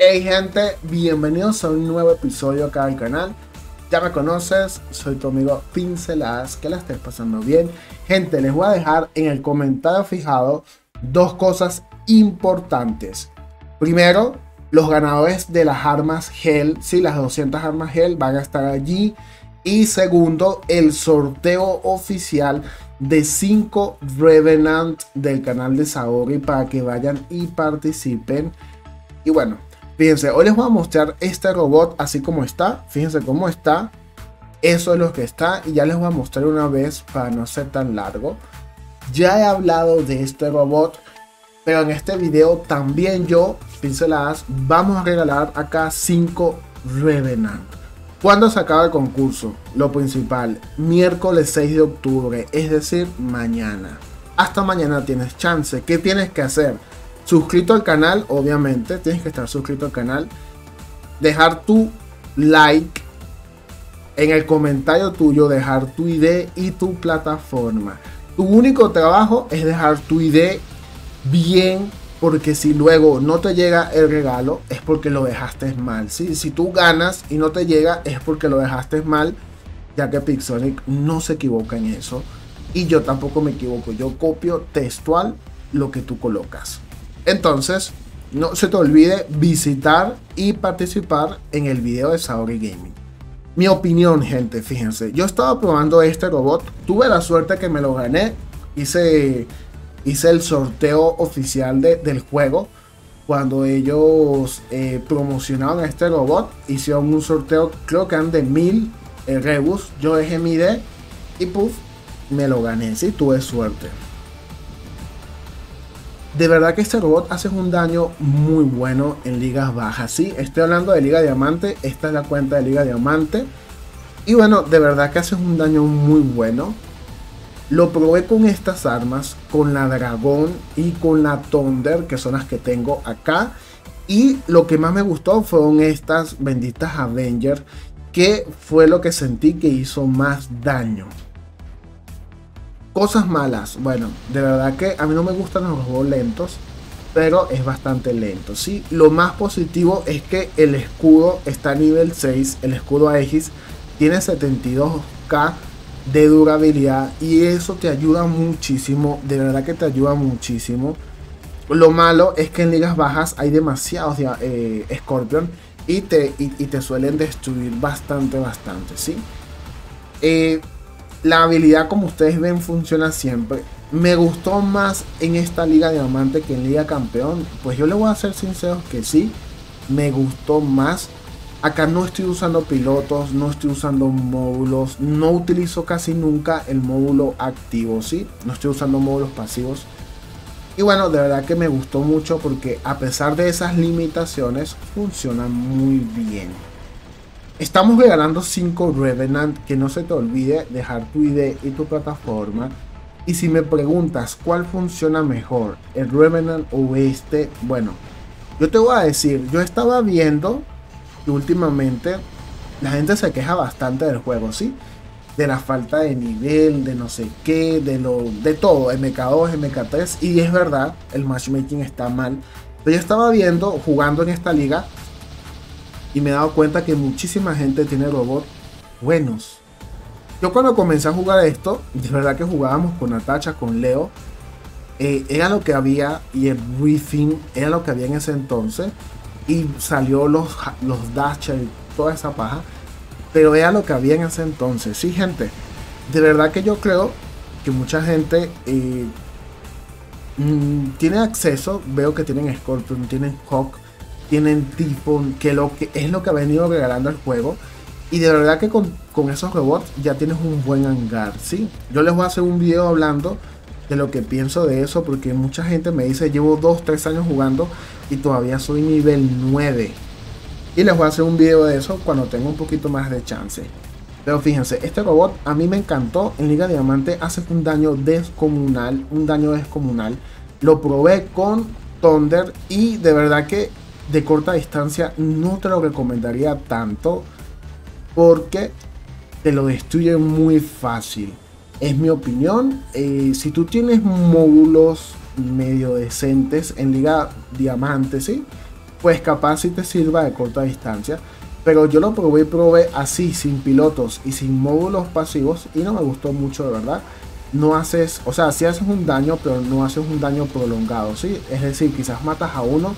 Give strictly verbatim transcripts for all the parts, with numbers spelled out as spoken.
Hey gente, bienvenidos a un nuevo episodio acá al canal. Ya me conoces, soy tu amigo Pinceladas, que la estés pasando bien. Gente, les voy a dejar en el comentario fijado dos cosas importantes. Primero, los ganadores de las armas Shell, sí, las doscientas armas Shell van a estar allí. Y segundo, el sorteo oficial de cinco Revenant del canal de Saori para que vayan y participen. Y bueno, fíjense, hoy les voy a mostrar este robot así como está. Fíjense cómo está. Eso es lo que está. Y ya les voy a mostrar una vez para no ser tan largo. Ya he hablado de este robot, pero en este video también yo, Pinceladas, vamos a regalar acá cinco Revenant. ¿Cuándo se acaba el concurso? Lo principal, miércoles seis de octubre, es decir, mañana. Hasta mañana tienes chance. ¿Qué tienes que hacer? Suscrito al canal, obviamente, tienes que estar suscrito al canal. Dejar tu like. En el comentario tuyo, dejar tu I D y tu plataforma. Tu único trabajo es dejar tu I D bien, porque si luego no te llega el regalo, es porque lo dejaste mal, ¿sí? Si tú ganas y no te llega, es porque lo dejaste mal, ya que Pixonic no se equivoca en eso. Y yo tampoco me equivoco, yo copio textual lo que tú colocas. Entonces, no se te olvide visitar y participar en el video de Saori Gaming. Mi opinión, gente, fíjense. Yo estaba probando este robot. Tuve la suerte que me lo gané. Hice, hice el sorteo oficial de, del juego. Cuando ellos eh, promocionaron a este robot, hicieron un sorteo, creo que eran de mil Erebus. Yo dejé mi I D y puff, me lo gané. Sí, tuve suerte. De verdad que este robot hace un daño muy bueno en ligas bajas, ¿sí? Estoy hablando de Liga Diamante, esta es la cuenta de Liga Diamante. Y bueno, de verdad que hace un daño muy bueno. Lo probé con estas armas, con la Dragón y con la Thunder, que son las que tengo acá. Y lo que más me gustó fueron estas benditas Avengers, que fue lo que sentí que hizo más daño. Cosas malas, bueno, de verdad que a mí no me gustan los juegos lentos, pero es bastante lento, ¿sí? Lo más positivo es que el escudo está a nivel seis, el escudo Aegis tiene setenta y dos mil de durabilidad y eso te ayuda muchísimo, de verdad que te ayuda muchísimo. Lo malo es que en ligas bajas hay demasiados eh, Scorpion y te, y, y te suelen destruir bastante, bastante, ¿sí? Eh... La habilidad, como ustedes ven, funciona siempre. Me gustó más en esta Liga Diamante que en Liga Campeón. Pues yo le voy a ser sincero que sí, me gustó más. Acá no estoy usando pilotos, no estoy usando módulos. No utilizo casi nunca el módulo activo, ¿sí? No estoy usando módulos pasivos. Y bueno, de verdad que me gustó mucho porque a pesar de esas limitaciones, funciona muy bien. Estamos regalando cinco Revenant, que no se te olvide dejar tu I D y tu plataforma. Y si me preguntas cuál funciona mejor, el Revenant o este, bueno, yo te voy a decir, yo estaba viendo que últimamente la gente se queja bastante del juego, ¿sí? De la falta de nivel, de no sé qué, de, lo, de todo, M K dos, M K tres, y es verdad, el matchmaking está mal. Pero yo estaba viendo, jugando en esta liga, y me he dado cuenta que muchísima gente tiene robots buenos. Yo cuando comencé a jugar esto, de verdad que jugábamos con Natasha, con Leo. Eh, era lo que había y el briefing era lo que había en ese entonces. Y salió los, los Dasher y toda esa paja. Pero era lo que había en ese entonces. Sí, gente. De verdad que yo creo que mucha gente eh, mmm, tiene acceso. Veo que tienen Scorpion, tienen Hawk. Tienen Typhon, que, lo que es lo que ha venido regalando el juego. Y de verdad que con, con esos robots ya tienes un buen hangar, ¿sí? Yo les voy a hacer un video hablando de lo que pienso de eso, porque mucha gente me dice, llevo dos, tres años jugando y todavía soy nivel nueve. Y les voy a hacer un video de eso cuando tenga un poquito más de chance. Pero fíjense, este robot a mí me encantó. En Liga Diamante hace un daño descomunal, un daño descomunal. Lo probé con Thunder y de verdad que de corta distancia no te lo recomendaría tanto porque te lo destruye muy fácil. Es mi opinión. Eh, si tú tienes módulos medio decentes en Liga Diamante, ¿sí? pues capaz si sí te sirva de corta distancia. Pero yo lo probé y probé así, sin pilotos y sin módulos pasivos, y no me gustó mucho, de verdad. No haces, o sea, sí haces un daño, pero no haces un daño prolongado, ¿sí? Es decir, quizás matas a uno,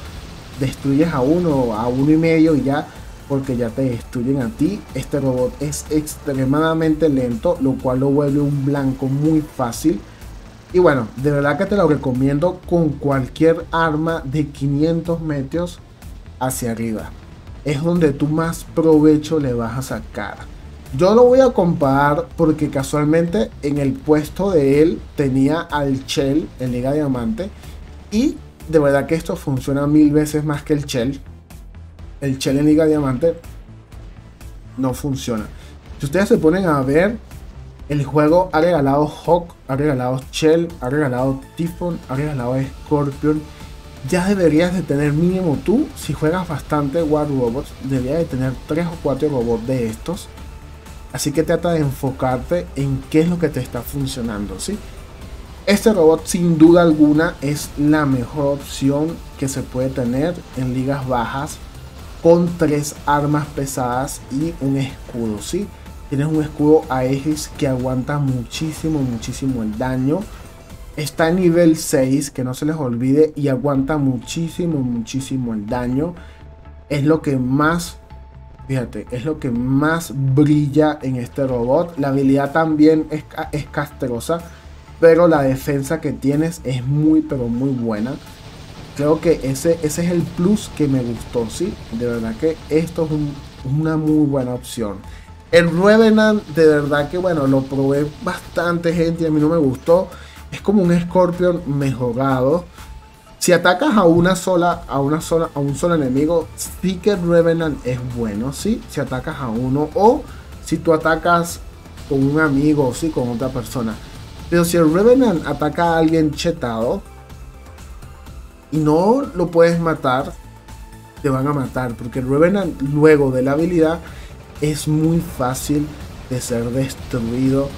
destruyes a uno, a uno y medio y ya, porque ya te destruyen a ti. Este robot es extremadamente lento, lo cual lo vuelve un blanco muy fácil. Y bueno, de verdad que te lo recomiendo con cualquier arma de quinientos metros hacia arriba. Es donde tú más provecho le vas a sacar. Yo lo voy a comparar porque casualmente en el puesto de él tenía al Shell en Liga Diamante. Y de verdad que esto funciona mil veces más que el Shell. El Shell en Liga Diamante no funciona. Si ustedes se ponen a ver, el juego ha regalado Hawk, ha regalado Shell, ha regalado Typhon, ha regalado Scorpion. Ya deberías de tener mínimo tú, si juegas bastante War Robots, deberías de tener tres o cuatro robots de estos. Así que trata de enfocarte en qué es lo que te está funcionando, ¿sí? Este robot sin duda alguna es la mejor opción que se puede tener en ligas bajas con tres armas pesadas y un escudo, ¿sí? Tienes un escudo Aegis que aguanta muchísimo, muchísimo el daño. Está a nivel seis, que no se les olvide, y aguanta muchísimo, muchísimo el daño. Es lo que más, fíjate, es lo que más brilla en este robot. La habilidad también es, es castrosa, pero la defensa que tienes es muy, pero muy buena. Creo que ese, ese es el plus que me gustó, ¿sí? De verdad que esto es un, una muy buena opción. El Revenant, de verdad que bueno, lo probé bastante gente y a mí no me gustó. Es como un Scorpion mejorado. Si atacas a una sola, a una sola, a un solo enemigo, sí que el Revenant es bueno, ¿sí? Si atacas a uno o si tú atacas con un amigo o sí, con otra persona. Pero si el Revenant ataca a alguien chetado y no lo puedes matar, te van a matar, porque el Revenant luego de la habilidad es muy fácil de ser destruido.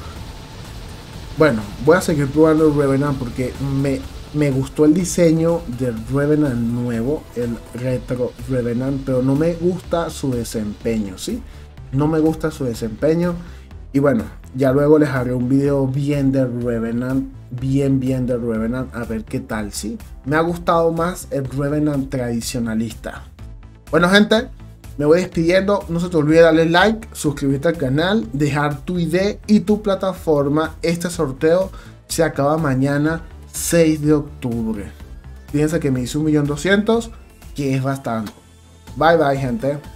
Bueno, voy a seguir probando el Revenant porque me, me gustó el diseño del Revenant nuevo, el Retro Revenant, pero no me gusta su desempeño, ¿sí? No me gusta su desempeño. Y bueno, ya luego les haré un video bien del Revenant, bien bien del Revenant, a ver qué tal, ¿sí? Me ha gustado más el Revenant tradicionalista. Bueno, gente, me voy despidiendo, no se te olvide darle like, suscribirte al canal, dejar tu I D y tu plataforma. Este sorteo se acaba mañana seis de octubre. Fíjense que me hice un millón doscientos, que es bastante. Bye bye, gente.